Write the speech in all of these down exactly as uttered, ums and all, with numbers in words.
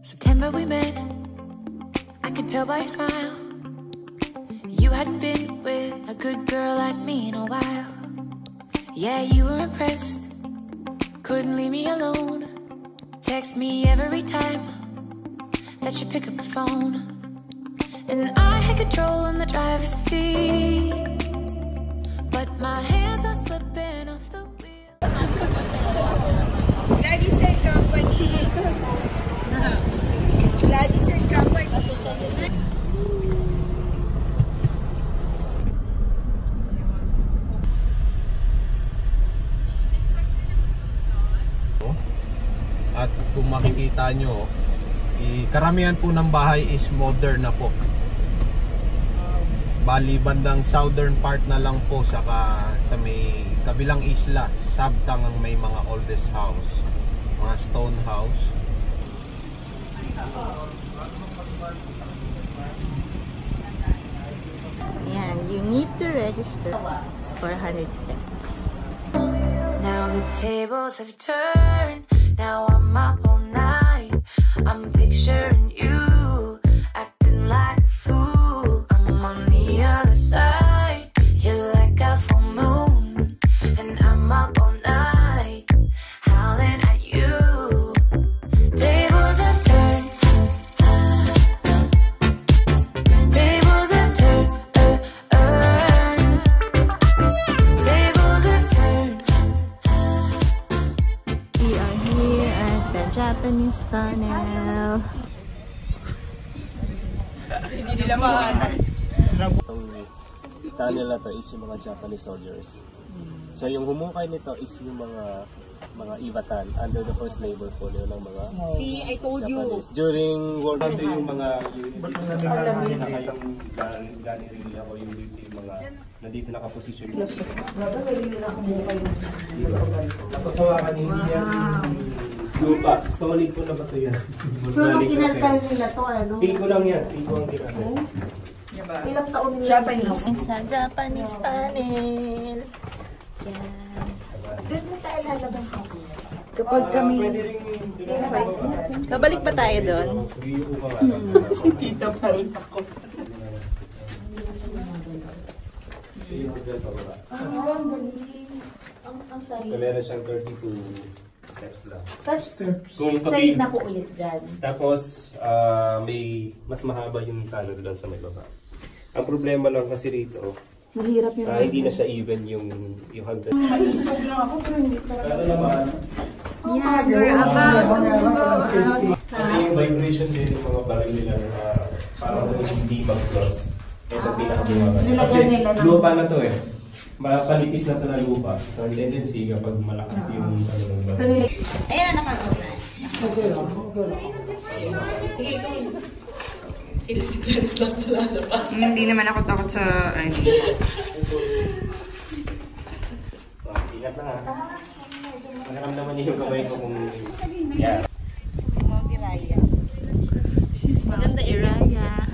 September we met, I could tell by your smile. You hadn't been with a good girl like me in a while. Yeah, you were impressed, couldn't leave me alone. Text me every time that you pick up the phone. And I had control in the driver's seat, but my hands are slipping off the wheel. Daddy said company. At kung makikita nyo, karamihan po ng bahay is modern na po. Bali bandang southern part na lang po, saka sa may kabilang isla, Sabtang ang may mga oldest house, mga stone house. Yeah, you need to register. It's four hundred pesos. Now the tables have turned. Now I'm up all night. I'm picturing you acting like a fool. I'm on the other side. You're like a full moon, and I'm up all night howling at you. Tables have turned. Japanese tunnel. Hindi nila maaari. Itong tunnel na to is yung mga Japanese soldiers. So yung humukay nito is yung mga mga Ibatan under the first labor folio ng mga See, I told you. Japanese. During World War Two yung mga galeria o yung mga nandito nakaposisyon. Tapos hawakan hindi yan. Lupa, solid po na ba ito yan? So, nung kinalkal nila ito, ano? Piko lang yan, piko ang kinalkal. Diba? Ilang taon nila? Japanese. Sa Japanese tunnel. Yan. Doon na tayo lalabas natin. Kapag kami... Nabalik ba tayo doon? Si tita pa rin ako. Ang galing. So, meron siyang thirty-two... steps lang. Tapos, side na po ulit dyan. Tapos, uh, may mas mahaba yung tunnel doon sa may baba. Ang problema lang kasi rito, mahirap yung uh, hindi na siya even yung yung hagdan. Ano naman? Yeah, you're about to go out. Kasi yung vibration din yung mga baril nila na parang hindi mag-cross. Ito pinakabunga ka. Kasi lupa na to eh. Mapalitis na ito na lupa. So, ang tendency kapag malakas yung... Ayan, nakagawa na. Sige, ito. Sige, si Clarice last na lalabas. Hindi naman ako takot sa... Ingat na nga. Pagkaramdaman niyo yung kamay ko kung... Mount Iraya. Maganda Iraya.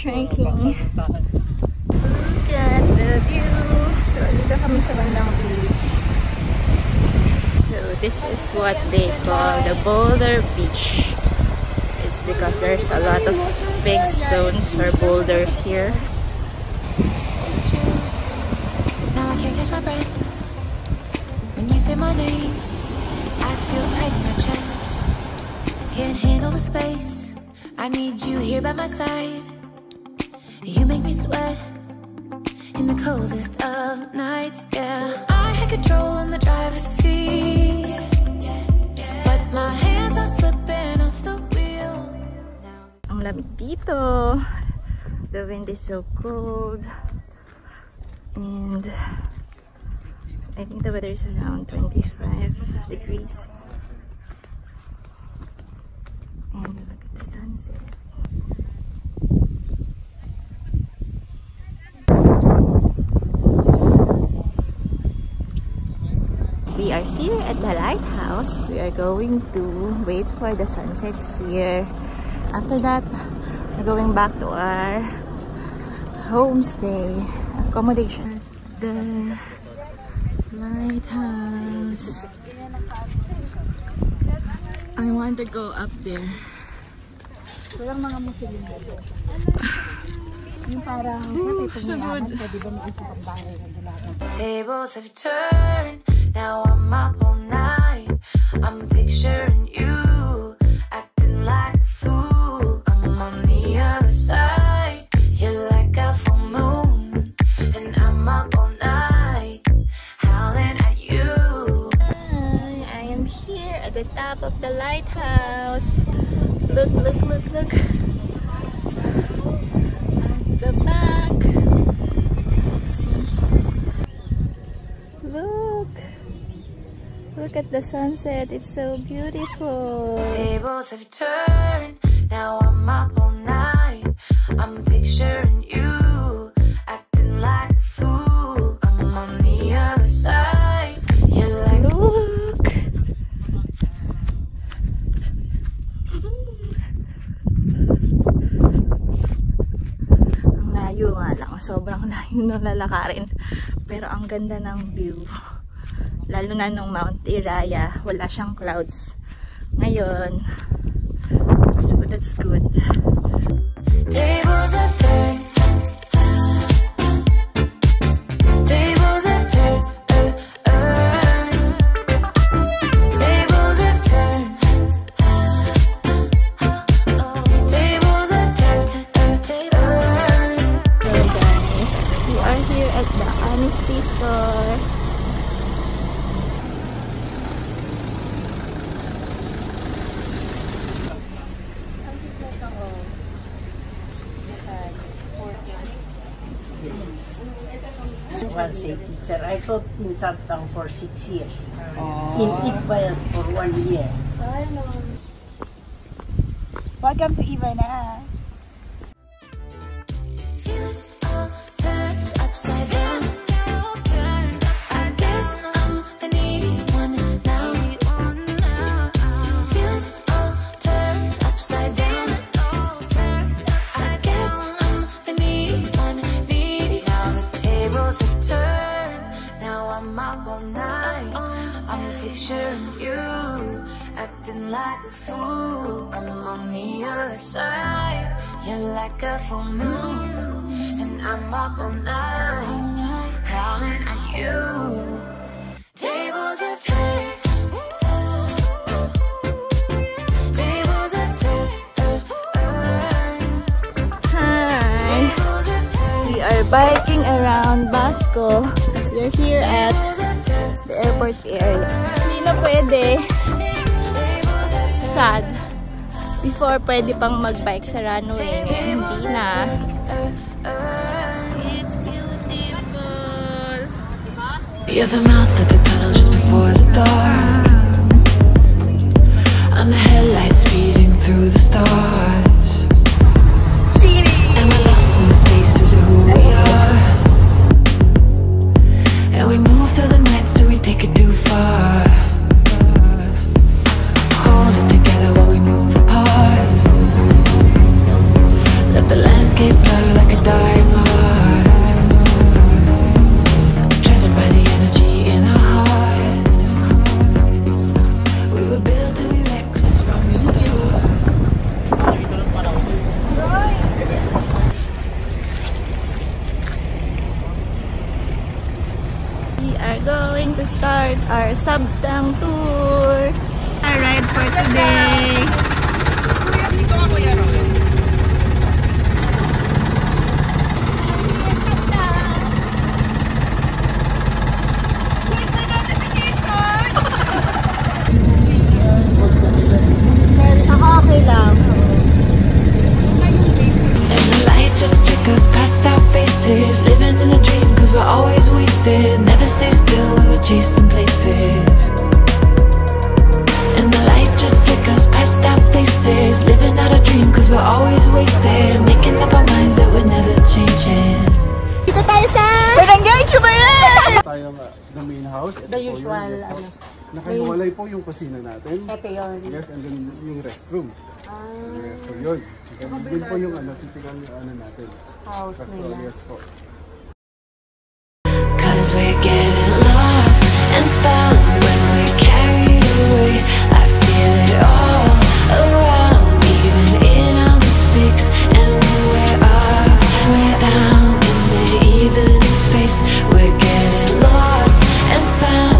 Trekking. Look at the view. So, dito kami sa bandang beach. So, this is what they call the Boulder Beach. It's because there's a lot of big stones or boulders here. Now I can't catch my breath. When you say my name, I feel tight in my chest. Can't handle the space. I need you here by my side. You make me sweat in the coldest of nights, yeah. I had control in the driver's seat, but my hands are slipping off the wheel. Ang lamig dito. The wind is so cold. And I think the weather is around twenty-five degrees. And look at the sunset. We are here at the lighthouse. We are going to wait for the sunset here. After that, we're going back to our homestay accommodation. The lighthouse. I want to go up there. Walang mga musilin dito. Yung parang sa pagpapamayaman ka, di ba maisip ang bahay ng dalaga? Tables have turned, now I'm up all night. I'm picturing you. Top of the lighthouse. Look, look, look, look. At the back. Look. Look at the sunset. It's so beautiful. Tables have turned. Now I'm up all night. I'm picturing you. Acting like a fool. I'm on the other side. You're like... Look. Sobrang layo nung lalakarin, pero ang ganda ng view, lalo na nung Mount Iraya, wala siyang clouds ngayon, so that's good. Tables have turned. Tables have turned. Teacher, I taught in Sabtang for six years. Oh. In Ibayat for one year. Hello. Welcome to Ibayat. Feels all turned upside down. I guess I'm the needy one now. Feels all turned upside down. I guess I'm the needy one. Needy. Now the tables have turned. You acting like a fool. I'm on the other side. You're like a full moon, and I'm up all night, howling at you. Tables have turned. Tables have turned. Hi. We are biking around Basco. We're here at the airport area. Nina Pede. Sad. Before, pwede pang magbike sa runway. Hindi na. It's beautiful. You're the mouth of the tunnel just before the dark. I'm the headlights speeding through the stars. And we're lost in the spaces of who we are. And we move through the nights till we take it too far. Hold it together while we move apart. Let the landscape blur you like a dying heart. Driven by the energy in our hearts. We were built to be reckless from the start. Going to start our Sabtang tour. Our ride for today. Okay lang. And the light just flickers past our faces. Living in a dream cause we're always wasted. Never stay still when we're chasing places. And the light just flickers past our faces. Living out a dream cause we're always wasted. Making up our minds that we're never changing. Dito tayo sa... Barangay Chubayan! Tayo na the main house. The usual, ano. Nakahiwalay po yung kusina natin. Ito yun. Yes, and then yung restroom. Ah. Yes, so yun. And din po yung ano, titigan yung ano natin. House nila. Yes po. Cause we're getting lost and found when we're carried away. I feel it all around, even in our mistakes. And when we're up, we're down in the evening space. We're getting lost and found.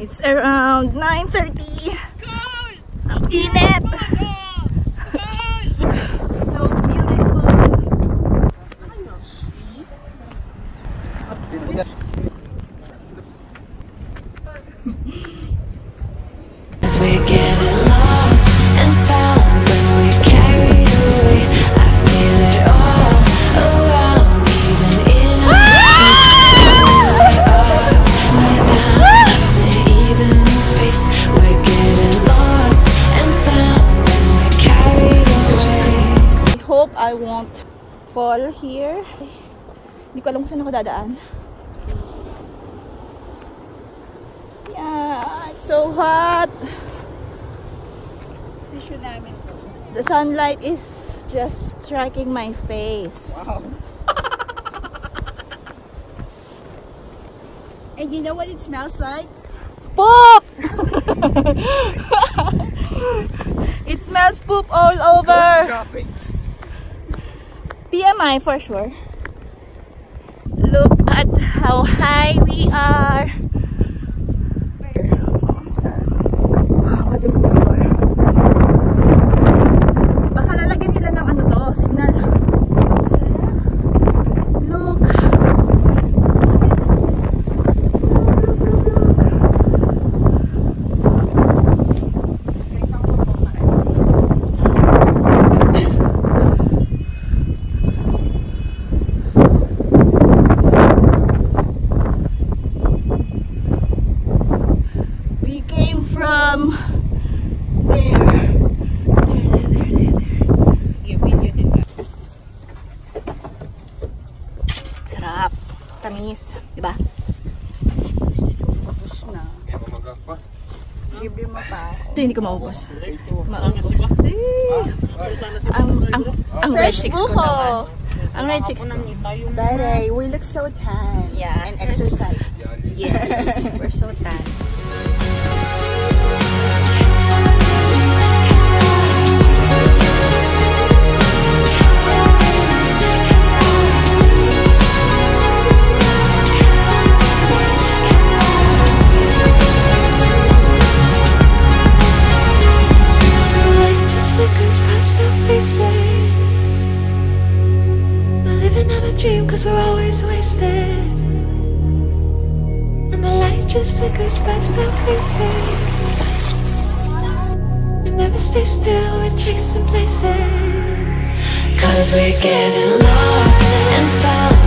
It's around nine thirty. Ang init. So beautiful. I won't fall here. Hindi ko alam kung saan ako dadaan. Yeah, it's so hot. The sunlight is just striking my face. Wow. And you know what it smells like? Poop! It smells poop all over. Droppings. T M I for sure. Look at how high we are. What is this for? Baka lalagyan nila ng ano to, signal. Look. Look, look, look, look. Tamis, di ba? Ubus na. Libre mo pa. Hindi ko maubos. Maubos. Ang red chicks ko naman. Ang red chicks ko. Daray, we look so tan. Yeah. And exercised. Yes. We're so tan. Cause we're always wasted, and the light just flickers past our faces. We never stay still, we're chasing places. Cause we're getting lost and found.